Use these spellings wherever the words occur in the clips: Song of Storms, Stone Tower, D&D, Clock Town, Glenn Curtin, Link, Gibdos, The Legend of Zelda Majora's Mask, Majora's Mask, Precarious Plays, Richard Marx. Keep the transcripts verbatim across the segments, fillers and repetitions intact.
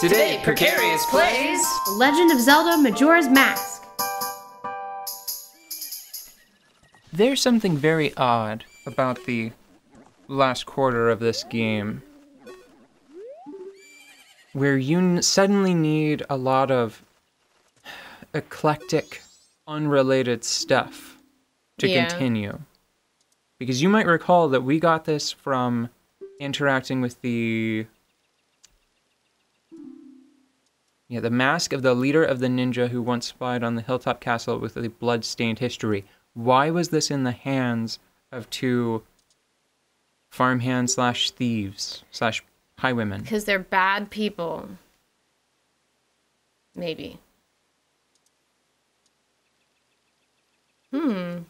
Today, Precarious Plays The Legend of Zelda Majora's Mask. There's something very odd about the last quarter of this game, where you suddenly need a lot of eclectic, unrelated stuff to yeah. continue. Because you might recall that we got this from interacting with the... Yeah, the mask of the leader of the ninja who once spied on the hilltop castle with a blood-stained history. Why was this in the hands of two farmhands slash thieves slash highwaymen? Because they're bad people. Maybe. Hmm.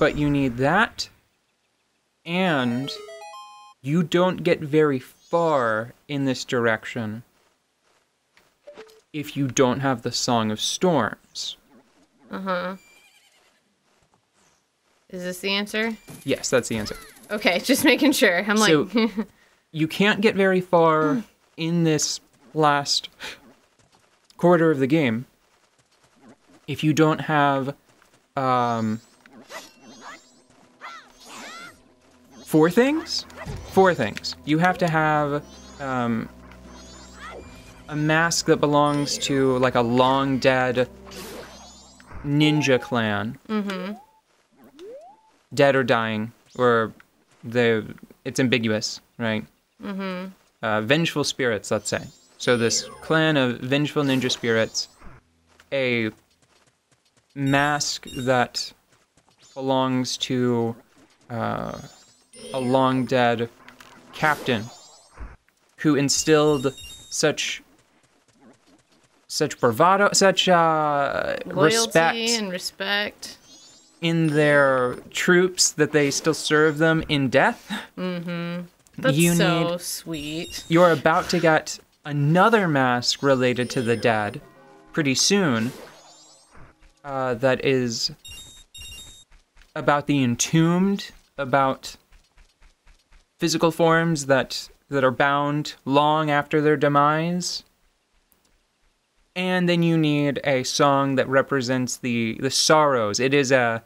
But you need that, and... you don't get very far in this direction if you don't have the Song of Storms. Uh-huh. Is this the answer? Yes, that's the answer. Okay, just making sure. I'm like... So, you can't get very far in this last quarter of the game if you don't have, um... Four things? Four things. You have to have um, a mask that belongs to like a long dead ninja clan. Mm-hmm. Dead or dying, or they, it's ambiguous, right? Mm-hmm. Uh, vengeful spirits, let's say. So this clan of vengeful ninja spirits, a mask that belongs to... Uh, a long-dead captain who instilled such such bravado, such uh, respect, and respect in their troops that they still serve them in death. Mm-hmm. That's you so need, sweet. You're about to get another mask related to the dead pretty soon uh, that is about the entombed, about... physical forms that that are bound long after their demise. And then you need a song that represents the the sorrows. It is a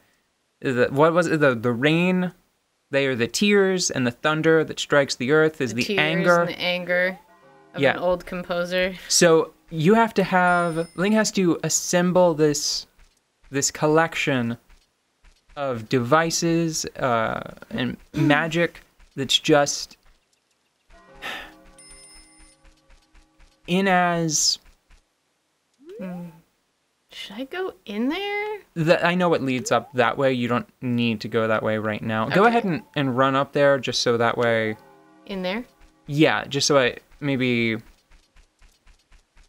the, what was it the the rain, they are the tears, and the thunder that strikes the earth is the, the tears anger. And the anger of yeah. an old composer. So you have to have Link has to assemble this this collection of devices uh, and magic. That's just in as... Should I go in there? The, I know what leads up that way. You don't need to go that way right now. Okay. Go ahead and, and run up there just so that way... In there? Yeah, just so I maybe...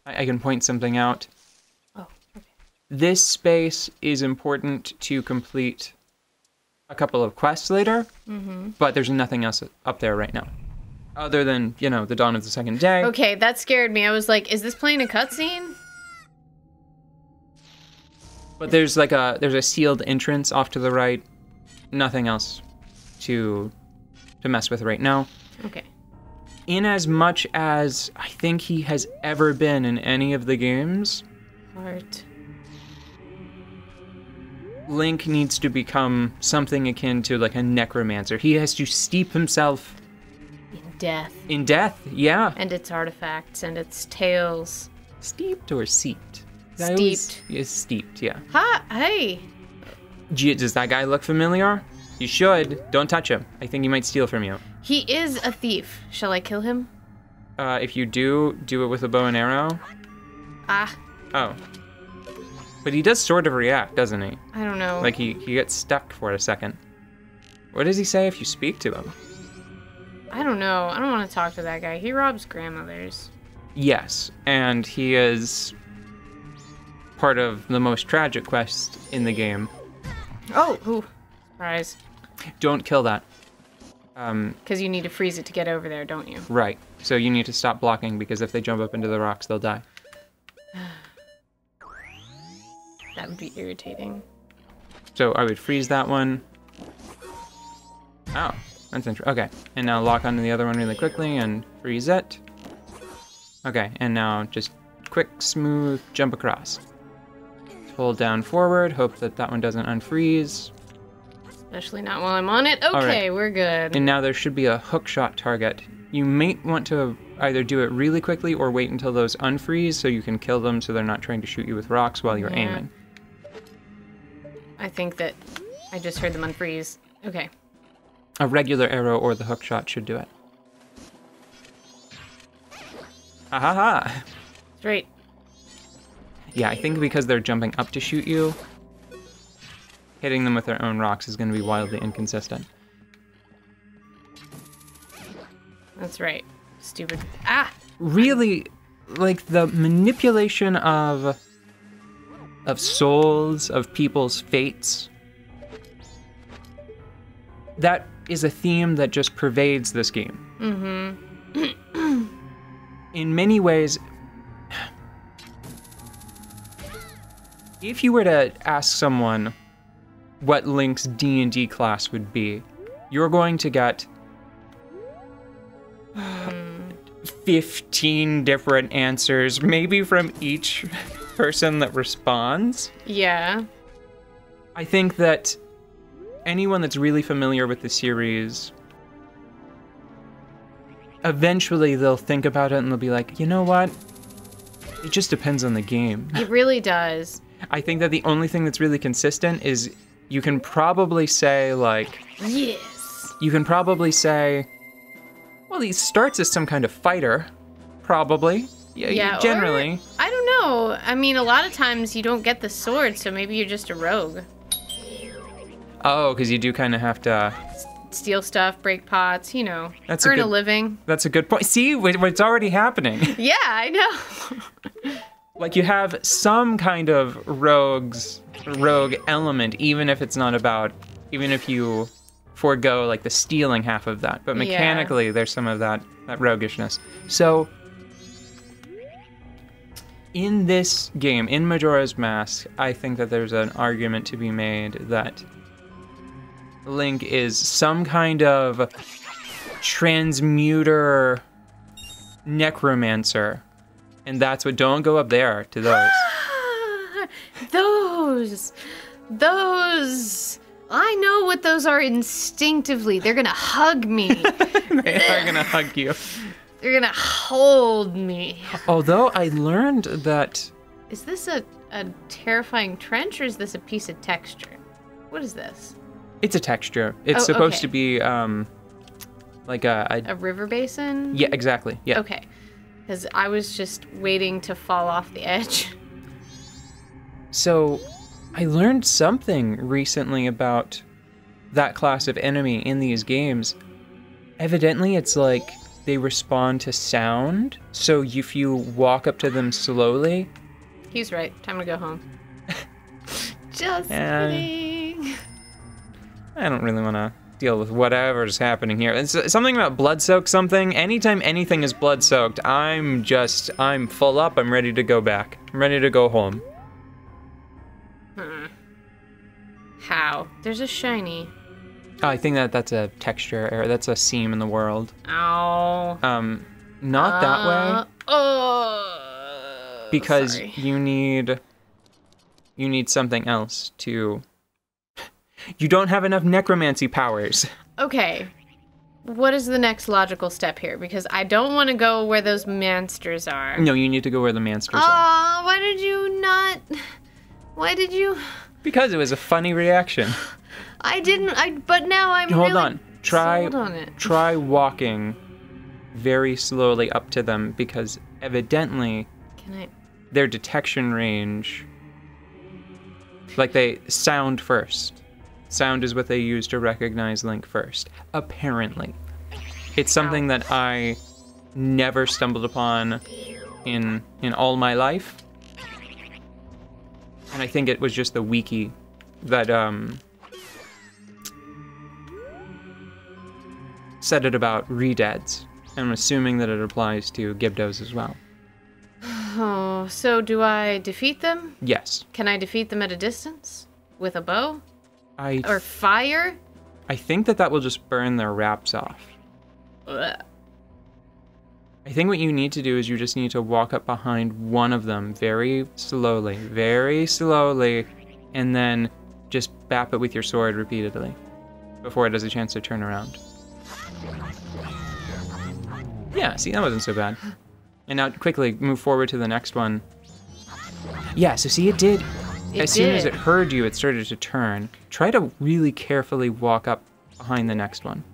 I, I can point something out. Oh, okay. This space is important to complete... a couple of quests later, mm-hmm. but there's nothing else up there right now. Other than, you know, the dawn of the second day. Okay, that scared me. I was like, is this playing a cutscene? But there's like a, there's a sealed entrance off to the right. Nothing else to, to mess with right now. Okay. In as much as I think he has ever been in any of the games. Heart. Link needs to become something akin to like a necromancer. He has to steep himself in death. In death, yeah. And its artifacts and its tales. Steeped or seeped? Steeped. Always, yeah, steeped, yeah. Ha! Hey! Gee, does that guy look familiar? You should. Don't touch him. I think he might steal from you. He is a thief. Shall I kill him? Uh, if you do, do it with a bow and arrow. Ah. Oh. But he does sort of react, doesn't he? I don't know. Like, he, he gets stuck for a second. What does he say if you speak to him? I don't know. I don't want to talk to that guy. He robs grandmothers. Yes, and he is part of the most tragic quest in the game. Oh! Ooh. Surprise. Don't kill that. Um. Because you need to freeze it to get over there, don't you? Right. So you need to stop blocking, because if they jump up into the rocks, they'll die. That would be irritating. So I would freeze that one. Ow. That's interesting. Okay, and now lock onto the other one really quickly and freeze it. Okay, and now just quick, smooth jump across. Hold down forward, hope that that one doesn't unfreeze. Especially not while I'm on it. Okay, right. We're good. And now there should be a hookshot target. You might want to either do it really quickly or wait until those unfreeze so you can kill them so they're not trying to shoot you with rocks while you're yeah. aiming. I think that I just heard them unfreeze. Okay. A regular arrow or the hookshot should do it. Ha ha ha! Straight. Yeah, I think because they're jumping up to shoot you, hitting them with their own rocks is going to be wildly inconsistent. That's right. Stupid. Ah! Really, like, the manipulation of... of souls, of people's fates. That is a theme that just pervades this game. Mm-hmm. In many ways... if you were to ask someone... what Link's D and D class would be, you're going to get fifteen different answers, maybe from each person that responds. Yeah. I think that anyone that's really familiar with the series, eventually they'll think about it and they'll be like, you know what? It just depends on the game. It really does. I think that the only thing that's really consistent is you can probably say, like... yes! You can probably say, well, he starts as some kind of fighter, probably. Yeah, yeah generally. Or, I don't know. I mean, a lot of times you don't get the sword, so maybe you're just a rogue. Oh, because you do kind of have to... steal stuff, break pots, you know, that's earn a, good, a living. That's a good point. See, it's already happening. Yeah, I know. Like, you have some kind of rogues... rogue element, even if it's not about, even if you forego like the stealing half of that, but mechanically yeah. there's some of that that roguishness. So in this game, in Majora's Mask, I think that there's an argument to be made that Link is some kind of transmuter necromancer, and that's what, don't go up there to those. Those, those, I know what those are instinctively. They're going to hug me. They are going to hug you. They're going to hold me. Although I learned that... is this a, a terrifying trench or is this a piece of texture? What is this? It's a texture. It's oh, supposed okay. to be um, like a, a... a river basin? Yeah, exactly. Yeah. Okay. Because I was just waiting to fall off the edge. So, I learned something recently about that class of enemy in these games. Evidently, it's like they respond to sound. So, if you walk up to them slowly... he's right. Time to go home. Just kidding. I don't really want to deal with whatever's happening here. It's something about blood-soaked something. Anytime anything is blood-soaked, I'm just... I'm full up. I'm ready to go back. I'm ready to go home. How? There's a shiny. Oh, I think that that's a texture error. That's a seam in the world. Ow. Um, not uh, that way. Oh. Uh, because sorry. you need, you need something else to. You don't have enough necromancy powers. Okay. What is the next logical step here? Because I don't want to go where those monsters are. No, you need to go where the monsters uh, are. Oh, why did you not? Why did you? Because it was a funny reaction. I didn't, I, but now I'm Hold really on. Try, sold on it. Try walking very slowly up to them, because evidently Can I... their detection range, like they sound first. Sound is what they use to recognize Link first, apparently. It's something Ow. that I never stumbled upon in in all my life. And I think it was just the wiki that um, said it about re-deaths. I'm assuming that it applies to Gibdos as well. Oh, so do I defeat them? Yes. Can I defeat them at a distance? With a bow? I... or fire? I I think that that will just burn their wraps off. Ugh. I think what you need to do is you just need to walk up behind one of them very slowly, very slowly, and then just bap it with your sword repeatedly before it has a chance to turn around. Yeah, see, that wasn't so bad. And now quickly move forward to the next one. Yeah, so see, it did. It as did. soon as it heard you, it started to turn. Try to really carefully walk up behind the next one.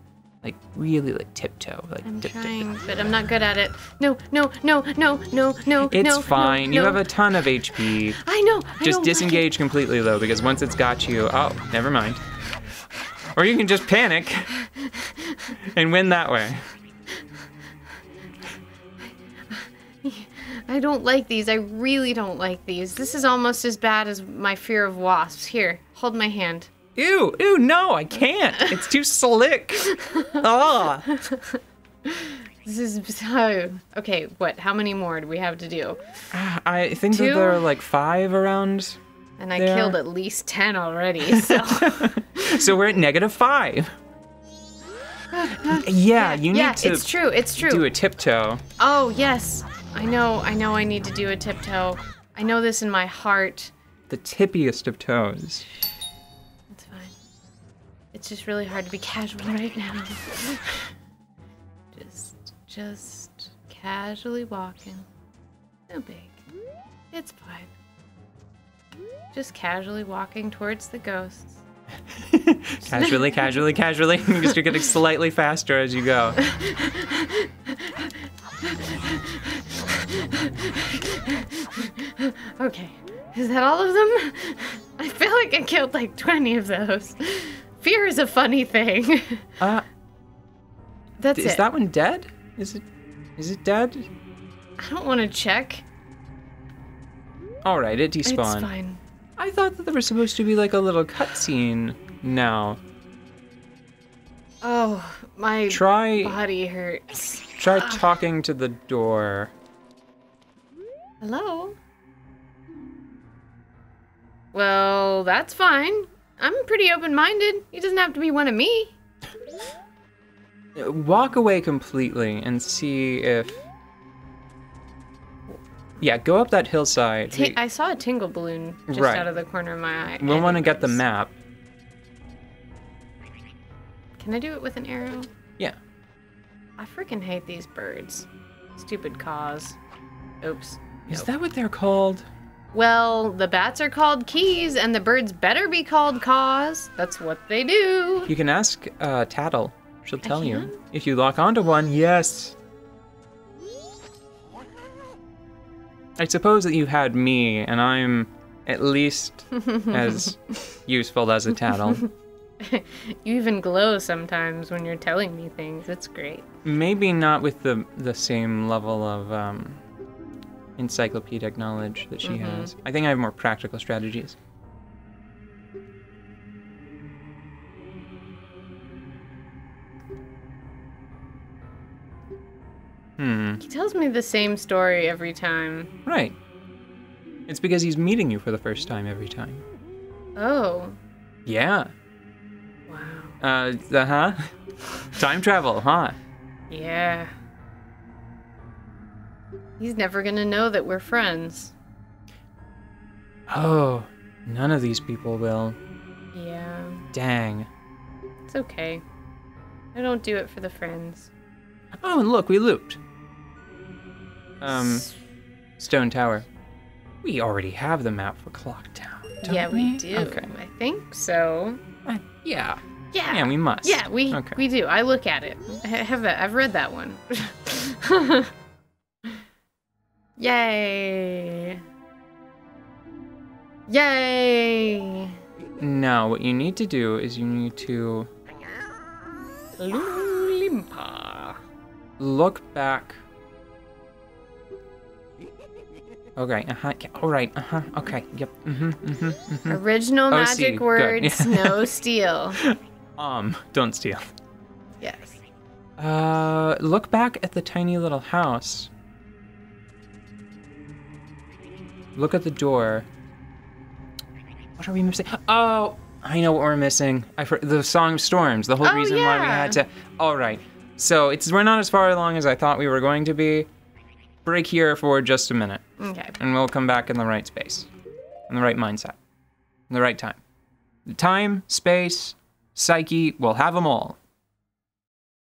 Like, really, like, tiptoe. Like, I'm dip, trying, dip, dip. but I'm not good at it. No, no, no, no, no, no, It's no, fine. No, you no. have a ton of H P. I know. I just disengage like completely, though, because once it's got you, oh, never mind. Or you can just panic and win that way. I don't like these. I really don't like these. This is almost as bad as my fear of wasps. Here, hold my hand. Ew, ew, no, I can't. It's too slick. Ah. This is so... Okay, what? How many more do we have to do? I think Two? that there are like five around And I there. killed at least ten already, so... So we're at negative five. Yeah, yeah, you need yeah, to it's true, it's true. do a tiptoe. Oh, yes. I know, I know I need to do a tiptoe. I know this in my heart. The tippiest of toes. It's just really hard to be casual right now. Just, just casually walking. No big. It's fine. Just casually walking towards the ghosts. Casually, casually, casually. Because you're getting slightly faster as you go. Okay. Is that all of them? I feel like I killed like twenty of those. Fear is a funny thing. uh, That's is it. Is that one dead? Is it? Is it dead? I don't want to check. All right, it despawned. It's fine. I thought that there was supposed to be like a little cutscene now. Oh, my try, body hurts. Try ah. talking to the door. Hello? Well, that's fine. I'm pretty open-minded. He doesn't have to be one of me. Walk away completely and see if... Yeah, go up that hillside. T I saw a tingle balloon just right. out of the corner of my eye. We'll want to get the map. Can I do it with an arrow? Yeah. I freaking hate these birds. Stupid caws. Oops. Is nope. that what they're called? Well, the bats are called keys, and the birds better be called caws. That's what they do. You can ask uh, Tattle. She'll tell you. If you lock onto one, yes. I suppose that you had me, and I'm at least as useful as a Tattle. You even glow sometimes when you're telling me things. It's great. Maybe not with the, the same level of... Um, encyclopedic knowledge that she mm-hmm. has. I think I have more practical strategies. Hmm. He tells me the same story every time. Right. It's because he's meeting you for the first time every time. Oh. Yeah. Wow. Uh, uh-huh. Time travel, huh? Yeah. He's never gonna know that we're friends. Oh, none of these people will. Yeah. Dang. It's okay. I don't do it for the friends. Oh, and look, we looped. Um, Stone Tower. We already have the map for Clock Town, don't yeah, we? Yeah, we do. Okay. I think so. Uh, yeah. Yeah. Yeah, we must. Yeah, we okay. we do. I look at it. I have a, I've read that one. Yay! Yay! Now, what you need to do is you need to Lulimpa. Look back. Okay. Uh huh. All right. Uh huh. Okay. Yep. Mhm. Mhm. Mm-hmm. Original magic O C. words. Yeah. No steal. Um. Don't steal. Yes. Uh. Look back at the tiny little house. Look at the door. What are we missing? Oh, I know what we're missing. I for, the Song of Storms, the whole oh, reason yeah. why we had to. All right, so it's we're not as far along as I thought we were going to be. Break here for just a minute. Okay. And we'll come back in the right space, in the right mindset, in the right time. The time, space, psyche, we'll have them all.